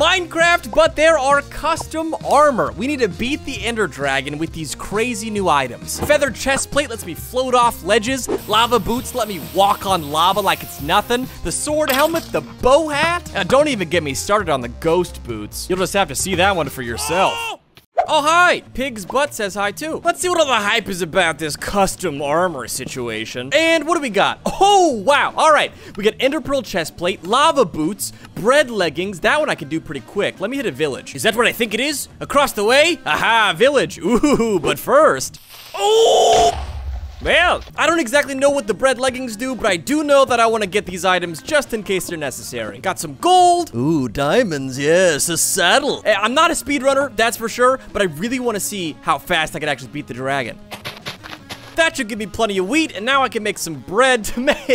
Minecraft, but there are custom armor. We need to beat the Ender dragon with these crazy new items. Feather chest plate lets me float off ledges. Lava boots let me walk on lava like it's nothing. The sword helmet, the bow hat. Now, don't even get me started on the ghost boots. You'll just have to see that one for yourself. Oh, hi! Pig's butt says hi, too. Let's see what all the hype is about this custom armor situation. And what do we got? Oh, wow! All right, we got Ender Pearl chestplate, lava boots, bread leggings. That one I can do pretty quick. Let me hit a village. Is that what I think it is? Across the way? Aha, village. Ooh, but first... Oh! Well, I don't exactly know what the bread leggings do, but I do know that I want to get these items just in case they're necessary. Got some gold. Ooh, diamonds, yes, a saddle. I'm not a speedrunner, that's for sure, but I really want to see how fast I can actually beat the dragon. That should give me plenty of wheat, and now I can make some bread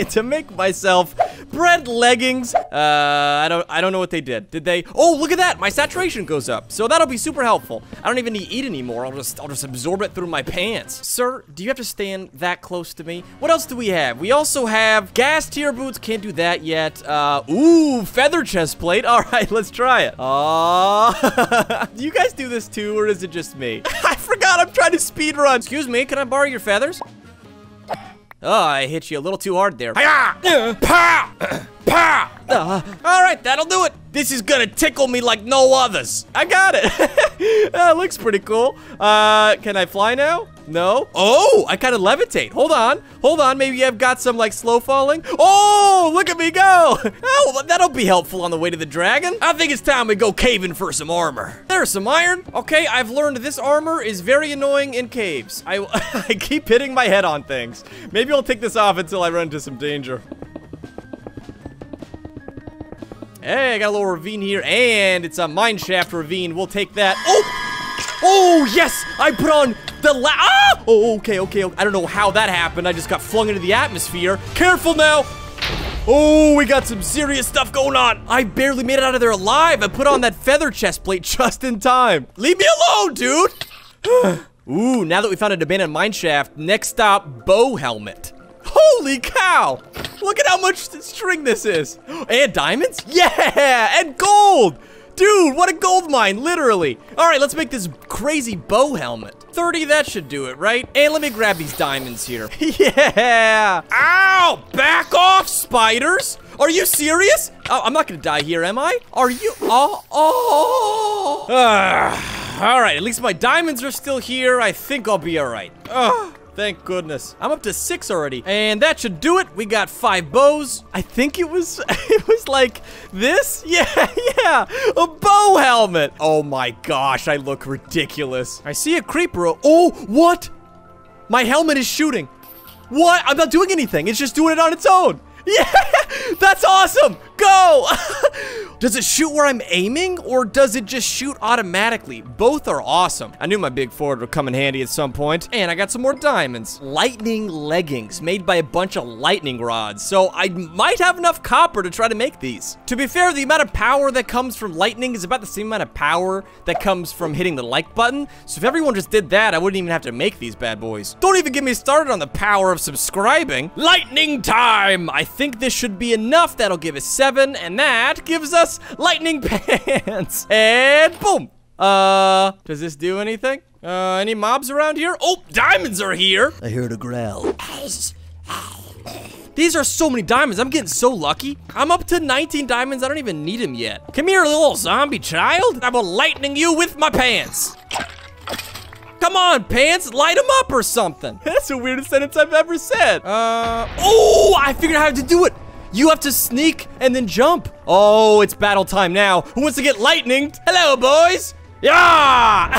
to make myself bread leggings. I don't know what they did. Did they? Oh, look at that! My saturation goes up, so that'll be super helpful. I don't even need to eat anymore. I'll just absorb it through my pants. Sir, do you have to stand that close to me? What else do we have? We also have gas tier boots. Can't do that yet. Ooh, feather chest plate. All right, let's try it. Do you guys do this too, or is it just me? I forgot I'm trying to speed run. Excuse me, can I borrow your feathers? Oh, I hit you a little too hard there. Hi-ya! Pa! Pa! All right, that'll do it. This is gonna tickle me like no others. I got it. That looks pretty cool. Can I fly now? No. Oh, I kind of levitate. Hold on. Maybe I've got some like slow falling. Oh, look at me go. Oh, that'll be helpful on the way to the dragon. I think it's time we go caving for some armor. There's some iron. Okay, I've learned this armor is very annoying in caves. I keep hitting my head on things. Maybe I'll take this off until I run into some danger. Hey, I got a little ravine here, and it's a mineshaft ravine. We'll take that. Oh! Oh, yes! I put on the ah! Oh, okay. I don't know how that happened. I just got flung into the atmosphere. Careful now! Oh, we got some serious stuff going on. I barely made it out of there alive. I put on that feather chest plate just in time. Leave me alone, dude! Ooh, now that we found an abandoned mineshaft, next stop, bow helmet. Holy cow! Look at how much string this is. And diamonds? Yeah! And gold! Dude, what a gold mine, literally. All right, let's make this crazy bow helmet. 30, that should do it, right? And let me grab these diamonds here. Yeah! Ow! Back off, spiders! Are you serious? Oh, I'm not gonna die here, am I? Are you? Oh! All right, at least my diamonds are still here. I think I'll be all right. Thank goodness. I'm up to 6 already. And that should do it. We got 5 bows. I think it was like this. Yeah. A bow helmet. Oh my gosh, I look ridiculous. I see a creeper. Oh, what? My helmet is shooting. What? I'm not doing anything. It's just doing it on its own. Yeah, that's awesome. Go. Does it shoot where I'm aiming, or does it just shoot automatically? Both are awesome. I knew my big forward would come in handy at some point. And I got some more diamonds. Lightning leggings made by a bunch of lightning rods. So I might have enough copper to try to make these. To be fair, the amount of power that comes from lightning is about the same amount of power that comes from hitting the like button. So if everyone just did that, I wouldn't even have to make these bad boys. Don't even get me started on the power of subscribing. Lightning time! I think this should be enough. That'll give us 7, and that gives us lightning pants. And boom. Does this do anything? Any mobs around here? Oh, diamonds are here. I heard a growl. These are so many diamonds. I'm getting so lucky. I'm up to 19 diamonds. I don't even need them yet. Come here, little zombie child. I will lightning you with my pants. Come on, pants, light them up or something. That's the weirdest sentence I've ever said. Oh, I figured out how to do it. You have to sneak and then jump. Oh, it's battle time now. Who wants to get lightninged? Hello, boys. Yeah!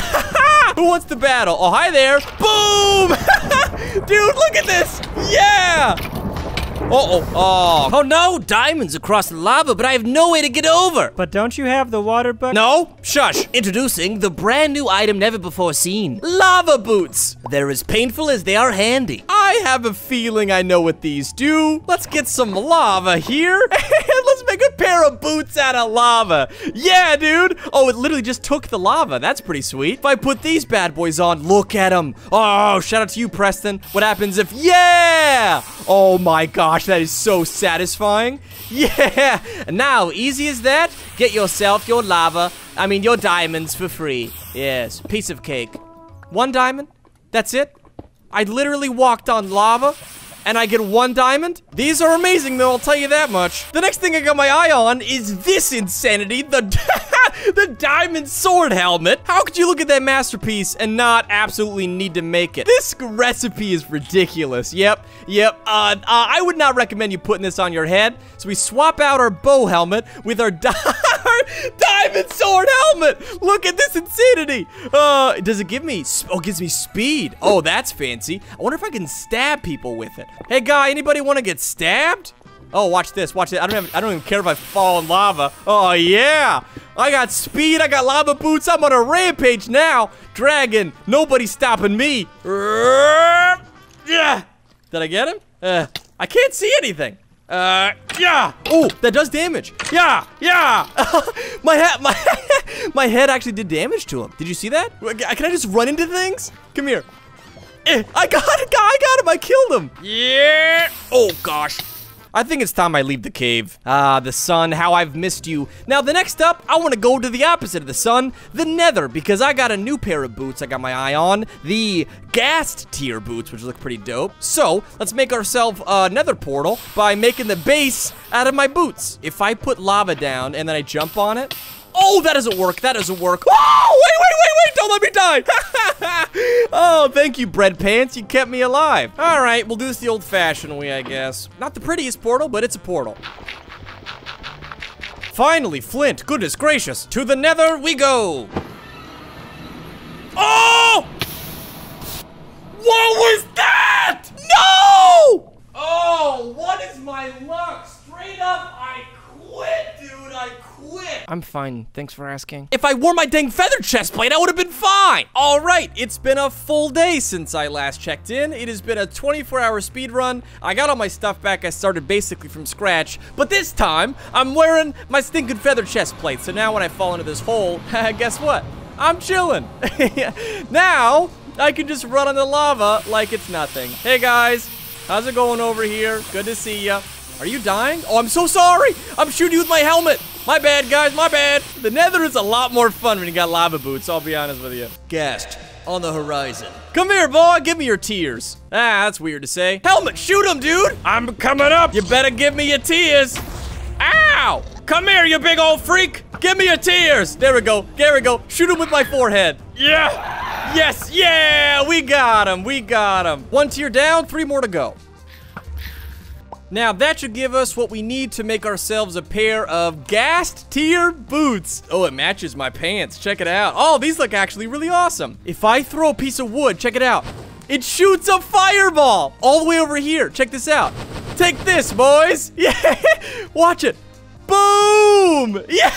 Who wants to battle? Oh, hi there. Boom! Dude, look at this. Yeah! Oh no, diamonds across the lava, but I have no way to get over. But don't you have the water bucket? No, shush. Introducing the brand new item never before seen, lava boots. They're as painful as they are handy. I have a feeling I know what these do. Let's get some lava here. And let's make a pair of boots out of lava. Yeah, dude. Oh, it literally just took the lava. That's pretty sweet. If I put these bad boys on, look at them. Oh, shout out to you, Preston. What happens if... Yeah! Oh my gosh, that is so satisfying. Yeah! Now, easy as that, get yourself your lava. I mean, your diamonds for free. Yes, piece of cake. 1 diamond? That's it? I literally walked on lava, and I get 1 diamond? These are amazing, though, I'll tell you that much. The next thing I got my eye on is this insanity, the diamond sword helmet. How could you look at that masterpiece and not absolutely need to make it? This recipe is ridiculous. Yep. I would not recommend you putting this on your head. So we swap out our bow helmet with our diamond sword helmet. Look at this insanity. Does it give me, it gives me speed. Oh, that's fancy. I wonder if I can stab people with it. Hey guy, anybody want to get stabbed? Oh, watch this, watch it. I don't even care if I fall in lava. Oh yeah, I got speed, I got lava boots, I'm on a rampage now. Dragon, nobody's stopping me. Yeah. Did I get him? I can't see anything. Yeah. Oh, that does damage. Yeah. My head actually did damage to him. Did you see that? Can I just run into things? Come here. I got it, I got him, I killed him. Yeah. Oh gosh. I think it's time I leave the cave. Ah, the sun, how I've missed you. Now, the next up, I want to go to the opposite of the sun, the nether, because I got a new pair of boots I got my eye on, the ghast tier boots, which look pretty dope. So, let's make ourselves a nether portal by making the base out of my boots. If I put lava down and then I jump on it, oh, that doesn't work, that doesn't work. Oh, wait, don't let me die. Oh, thank you, Bread Pants, you kept me alive. All right, we'll do this the old-fashioned way, I guess. Not the prettiest portal, but it's a portal. Finally, Flint, goodness gracious. To the nether we go. Oh! What was that? No! Oh, what is my luck? Straight up, I quit, dude, I quit. I'm fine, thanks for asking. If I wore my dang feather chestplate, I would have been fine. All right, it's been a full day since I last checked in. It has been a 24-hour speed run. I got all my stuff back. I started basically from scratch, but this time I'm wearing my stinking feather chestplate. So now when I fall into this hole, guess what? I'm chilling. Now I can just run on the lava like it's nothing. Hey guys, how's it going over here? Good to see ya. Are you dying? Oh, I'm so sorry. I'm shooting you with my helmet. My bad, guys, my bad. The nether is a lot more fun when you got lava boots, I'll be honest with you. Ghast on the horizon. Come here, boy, give me your tears. Ah, that's weird to say. Helmet, shoot him, dude. I'm coming up. You better give me your tears. Ow! Come here, you big old freak. Give me your tears. There we go. Shoot him with my forehead. Yeah. Yes, yeah, we got him. 1 tier down, 3 more to go. Now, that should give us what we need to make ourselves a pair of ghast tier boots. Oh, it matches my pants. Check it out. Oh, these look actually really awesome. If I throw a piece of wood, check it out. It shoots a fireball all the way over here. Check this out. Take this, boys. Yeah. Watch it. Boom. Yeah.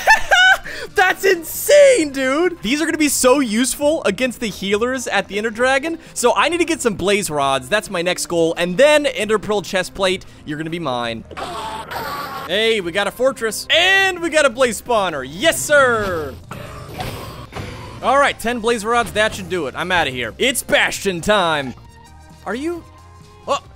That's insane, dude. These are gonna be so useful against the healers at the Ender Dragon. So I need to get some blaze rods. That's my next goal. And then Ender Pearl chestplate, you're gonna be mine. Hey, we got a fortress and we got a blaze spawner. Yes, sir. All right, 10 blaze rods. That should do it. I'm out of here. It's bastion time. Are you?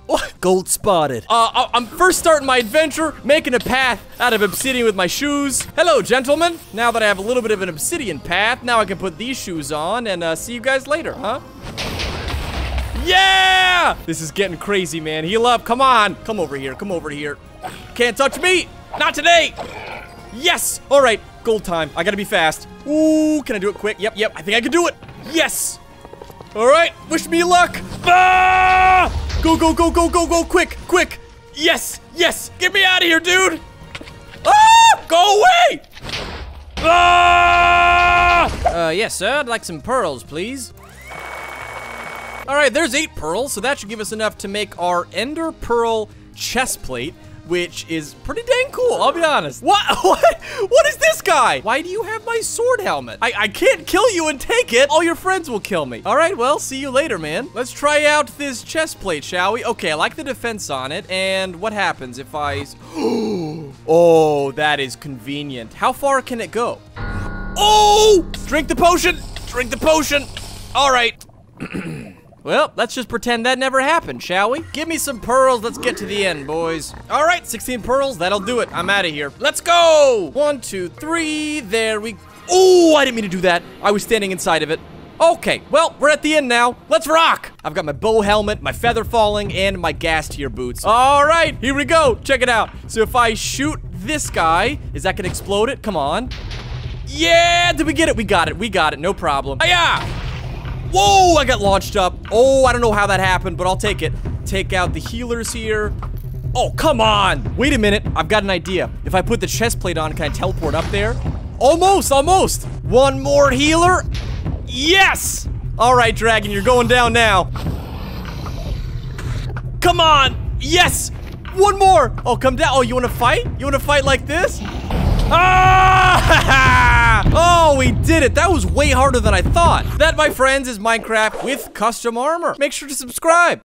Oh, gold spotted. I'm first starting my adventure, making a path out of obsidian with my shoes. Hello, gentlemen. Now that I have a little bit of an obsidian path, now I can put these shoes on and see you guys later, huh? Yeah! This is getting crazy, man. Heal up, come on. Come over here. Can't touch me. Not today. Yes, all right, gold time. I gotta be fast. Ooh, can I do it quick? Yep, I think I can do it. Yes. All right, wish me luck. Ah! Go, quick. Yes, get me out of here, dude. Ah, go away. Ah! Yes, sir, I'd like some pearls, please. All right, there's 8 pearls, so that should give us enough to make our Ender Pearl chestplate. which is pretty dang cool, I'll be honest. What is this guy? Why do you have my sword helmet? I can't kill you and take it. All your friends will kill me. All right, well, see you later, man. Let's try out this chest plate, shall we? Okay, I like the defense on it. And what happens if I... Oh, that is convenient. How far can it go? Oh! Drink the potion! Drink the potion! All right. Well, let's just pretend that never happened, shall we? Give me some pearls. Let's get to the end, boys. All right, 16 pearls. That'll do it. I'm out of here. Let's go. 1, 2, 3. There we go. Oh, I didn't mean to do that. I was standing inside of it. Okay, well, we're at the end now. Let's rock. I've got my bow helmet, my feather falling, and my gas tier boots. All right, here we go. Check it out. So if I shoot this guy, is that going to explode it? Come on. Yeah, did we get it? We got it. We got it. No problem. Hi-ya! Whoa, I got launched up. Oh, I don't know how that happened, but I'll take it. Take out the healers here. Oh, come on. Wait a minute. I've got an idea. If I put the chest plate on, can I teleport up there? Almost, almost. One more healer. Yes. All right, dragon, you're going down now. Come on. Yes. One more. Oh, come down. Oh, you want to fight? You want to fight like this? Ah! Oh, we did it. That was way harder than I thought. That, my friends, is Minecraft with custom armor. Make sure to subscribe.